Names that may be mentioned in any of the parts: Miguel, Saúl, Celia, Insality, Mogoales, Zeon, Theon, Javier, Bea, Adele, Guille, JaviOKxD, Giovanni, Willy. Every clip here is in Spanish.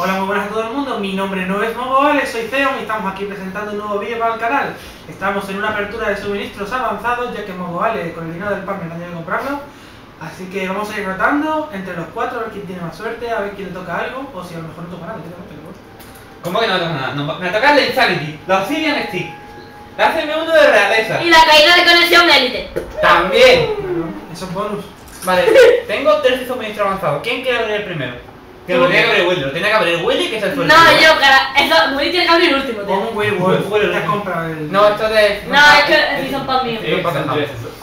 Hola, muy buenas a todo el mundo, mi nombre no es Mogoales, soy Theon y estamos aquí presentando un nuevo vídeo para el canal. Estamos en una apertura de suministros avanzados, ya que Mogoales con el dinero del pan me engañó de comprarlo. Así que vamos a ir rotando entre los cuatro, a ver quién tiene más suerte, a ver quién le toca algo, o si a lo mejor no toca nada, ¿Cómo que no toca nada? No, me toca la Insality, la Zeon Stick, la CM1 de realeza. Y la caída de conexión élite. También. Bueno, eso es bonus. Vale, tengo 13 suministros avanzados, ¿quién quiere abrir el primero? Que lo tenía que abrir el Willy, que es el sueldo. No, yo, cara, eso, Willy tiene que abrir el último. ¿Cómo Willy? ¿Te has comprado el...? No, esto de... No, es que sí son para mí.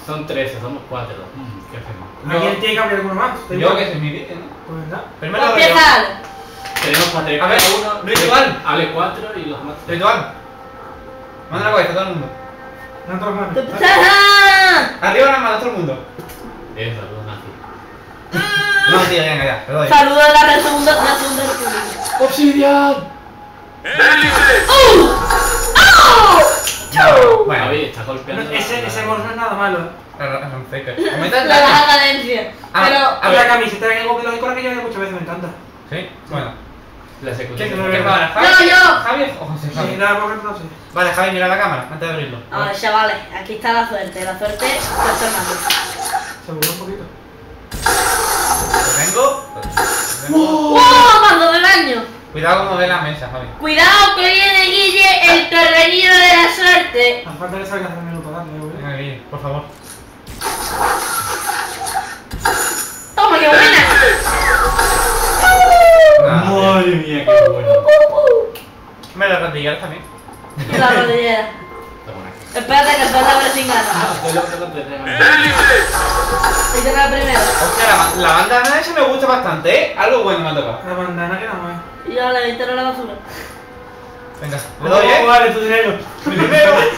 Son 13, somos 4. ¿Qué hacemos? ¿Alguien tiene que abrir alguno más? Yo, que es mi vídeo, ¿no? Pues verdad. Primero lo abrimos. Tenemos 4. A ver, ritual. Hable 4 y los demás. Ritual. Manda la cabeza a todo el mundo. No, todo el mundo. Arriba la mano a todo el mundo. Eso, todo así. No, tío, venga, ya, te doy. Saludos a la segunda república. ¡Obsidian! ¡Oh! Bueno, oye, está golpeando. Ese gol no es nada malo. Las ratas son secas. La baja cadencia. Pero la camiseta de Guille y con la que yo veo muchas veces me encanta. ¿Sí? Bueno. La secundaria. ¿Qué cámara? ¡No, yo! ¿Javier? Ojo, sí, Javier. Vale, Javier, mira la cámara antes de abrirlo. A ver, chavales, aquí está la suerte. La suerte está formando. Se volvió un poquito. ¡Wow! ¡Mando del año! Cuidado como ve la mesa, Javi. Cuidado que viene Guille, el torbellino de la suerte. Nos falta que salga también para darle, güey. Venga, Guille, por favor. ¡Toma, qué buena! ¡Madre mía, qué buena! Me la rodillera también. La rodillera. Espérate que el pato abre sin ganas. Esa es la primera. Hostia, la bandana esa me gusta bastante, ¿eh? Algo bueno me ha tocado. La bandana que no es. Y yo la ventana a la basura. Venga, le doy, ¿eh? Vale, tu dinero. Primero. Vale,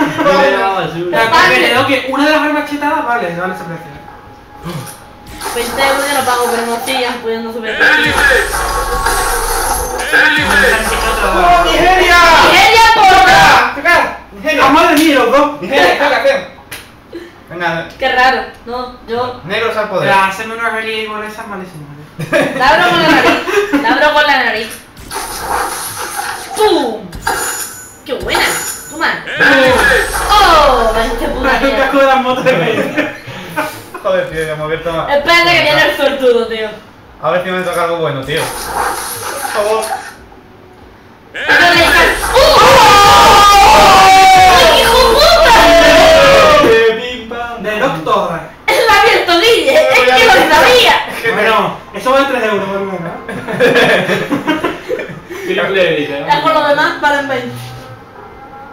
ok, una de las armas chetadas, vale, se vale ese precio. 20 euros ya lo pago, pero no sigas pudiendo subir. ¡Elice! ¡Oh, Nigeria! ¡Nigeria, porra! ¡Tocar! ¡Ah, madre mía, los dos! ¡Nigeria, toca, feo! Venga, qué raro, no, yo. Negros al poder. La hacemos una relieve y con esas malísimas. La abro con la nariz. La abro con la nariz. ¡Pum! ¡Qué buena! ¡Toma! ¡Oh! ¡Qué puta! ¡Qué casco de las motos de medio! Joder, tío, ya me he abierto más. Espérate que viene el sortudo, tío. A ver si me toca algo bueno, tío. Por favor. Eso vale 3 euros por menos, ¿no? Es por lo demás, valen 20.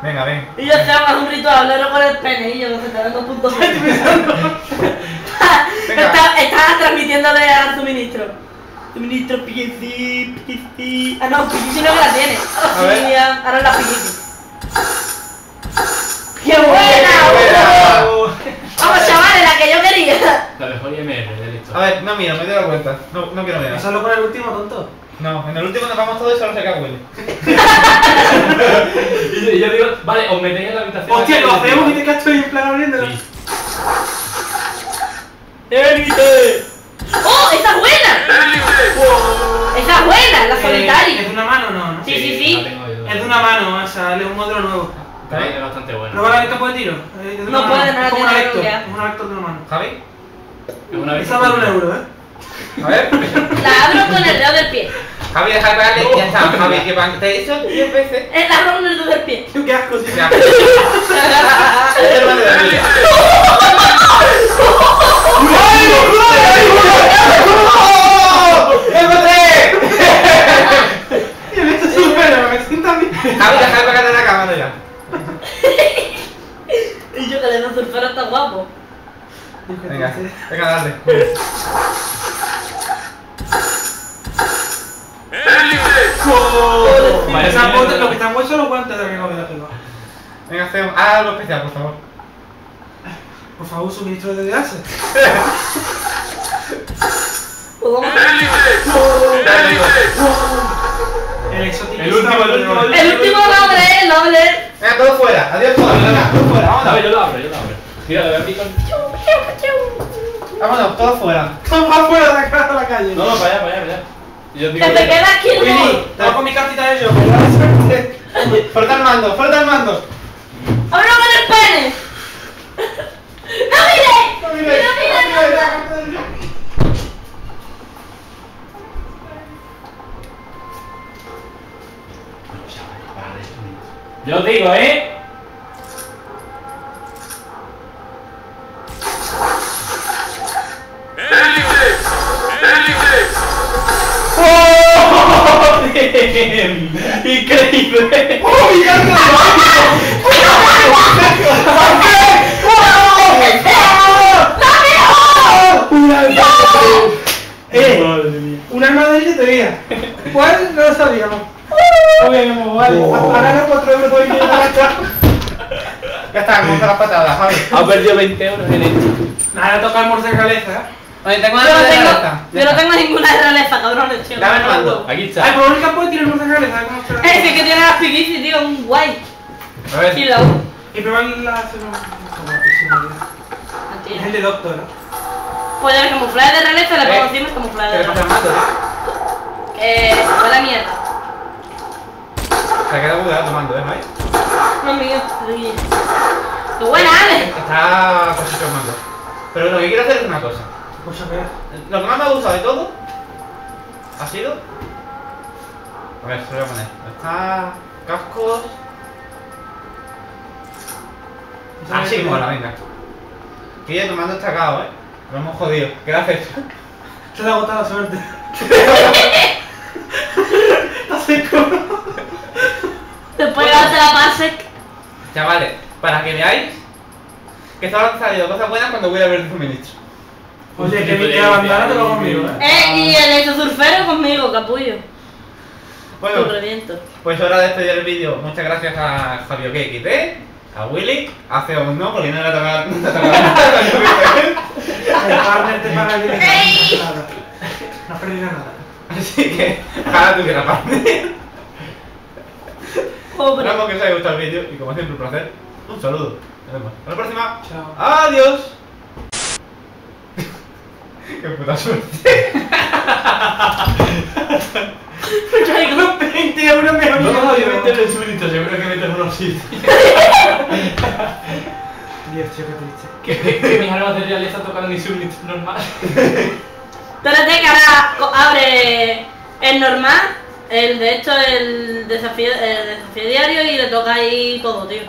Venga, ven. Y yo te hago un ritual, le recuerdo el pene y yo no se te dan 2.0. Estás transmitiéndole al suministro. Suministro piquiti. Ah, no, piquiti no me la tiene. Ahora la piquiti. ¡Qué buena! Vamos, chavales, la que yo quería. La mejor IMR. A ver, no mira, me doy la cuenta. No, no quiero mirar. ¿Solo con el último, tonto? No, en el último nos vamos todos y solo se cae Willy. Y yo digo, vale, os metéis en la habitación. Hostia, lo hacemos y te cacho ahí en plan abriéndolo. Sí. ¡Élite! ¡Oh, esa es buena! ¡Élite! ¡Esa es buena, la solitaria! ¿Es de una mano o no? Sí, sí, sí. Es de una mano, o sea, es un modelo nuevo. Es bastante bueno. ¿No va a haber campo de tiro? No puede, no la tiene que bloquear. Es un actor de una mano. ¿Javi? Esa vale 1 euro, ¿eh? A ver. La abro con el dedo del pie. Javi, deja de pegarle y ya está. Javi, que van. Te he dicho 10 veces. La abro con el dedo del pie. ¡Qué asco, tío! Javi, deja de pegarle la cámara ya. Y yo que le doy surfero está guapo. Venga, venga, dale. Los que están huesos, los guantes de la pelota. Venga, Zeon, haz algo especial, por favor. Por favor, suministro de gases. El exótico. El último lo abre. Venga, todo fuera. Adiós, todo. Todo fuera. Vamos a ver, yo lo abro. Mira, le voy a picar. Vámonos, todos fuera. Todos fuera de la calle. No, para allá. Yo digo, te quedas aquí, Willy. cuidado con mi cartita de yo. Falta el mando, falta el mando. ¡Ahora con el pene! ¡No mire! ¡No mire! ¡No mire! Yo os digo, ¿eh? ¡Increíble! ¡Oh, mira! ¡Una armadilla tenía! ¿Cuál? No lo sabíamos. Bueno, vale. Ahora los 4 euros voy a ir a la casa. Ya está, me monta las patadas, Javi. Ha perdido 20 euros en esto. Nada, toca el morse de realeza. Oye, tengo una de realeza. Yo no tengo ninguna de realeza, cabrón. Dame el mando. Aquí está. Ay, por única puede tirar el morse de realeza. Es que tiene las piquices, tío, un guay. A ver. Y la U. Y prueban la... Es el de doctor. Pues el camuflaje de realeza, le pongo encima el camuflaje de realeza. ¿Qué le pasa al mato? Fue la mierda. Se ha quedado bugueado tomando, ¿eh, Mike? No, amigo, ¡qué buena, Ale! Está casi tomando. Pero lo que quiero hacer es una cosa. Lo que más me ha gustado de todo ha sido... A ver, se lo voy a poner. Está... Cascos... Así mola, venga. Que ya tomando está cagado, ¿eh? Lo hemos jodido. ¿Qué le haces? Se le ha agotado la suerte. Está seco. Después de la base. Chavales, para que veáis que solo han salido cosas buenas cuando voy a ver su ministro. Oye, que mi bandana te lo conmigo, ¿eh? Y el exosurfero conmigo, capullo. Bueno, pues hora de despedir el vídeo. Muchas gracias a JaviOKxD, a Willy, a Zeon no, porque no le ha tocado nada. El partner te paga el dinero. No has perdido nada. Así que, ojalá tuviera partner. Esperamos que os haya gustado el vídeo y como siempre un placer, un saludo. Nos vemos. Hasta la próxima. Chao. Adiós. Qué puta suerte. Traigo unos 20 euros mejor. No, yo meterle súbdito, seguro que metes unos 7. Dios, chico, qué triste. Que mis armas de realeza tocan mi súbdito normal. Espérate que ahora abre el normal. De hecho, el desafío diario y le toca ahí todo, tío.